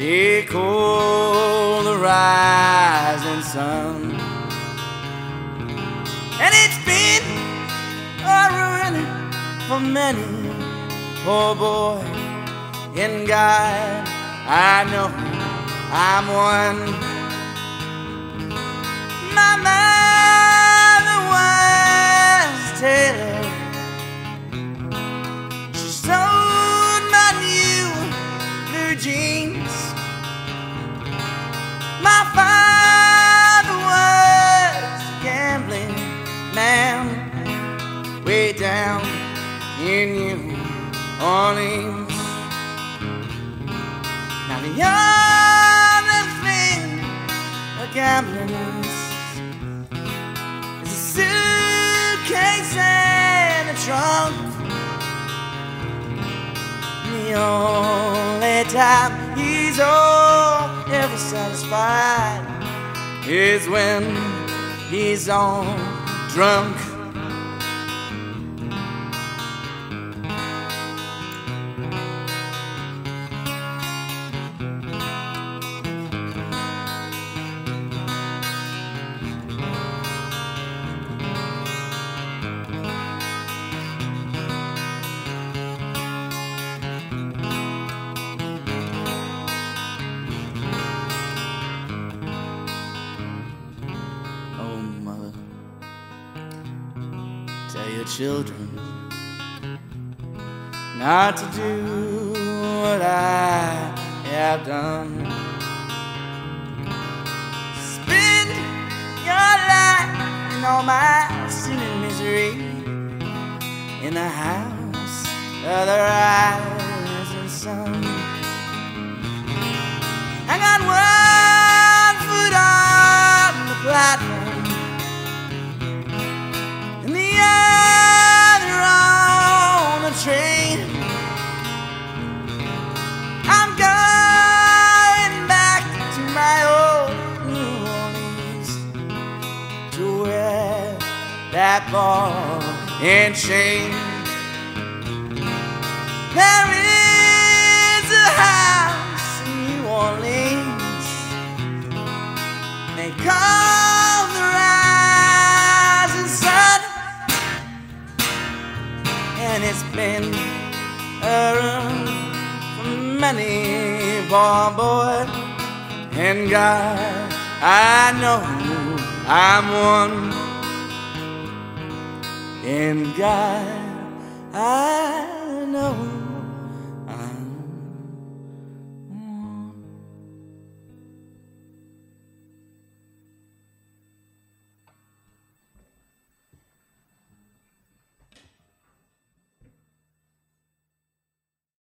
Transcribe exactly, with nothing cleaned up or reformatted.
They call the rising sun. And it's been a ruin for many, poor boy. In God, I know I'm one. My mother was a tailor. She sewed my new blue jeans. My father was a gambling man, way down in New Orleans. Now the only thing a gambler knows is a suitcase and a trunk. The only time he's all ever satisfied is when he's all drunk. Children, not to do what I have done. Spend your life in all my sin and misery in the house of the rising sun. I got one foot on the platform, train. I'm going back to my old New Orleans, to wear that ball and chain. There is a house in New Orleans, they call the rising sun. And it's been a room for many, born boy. And God, I know I'm one. And God, I know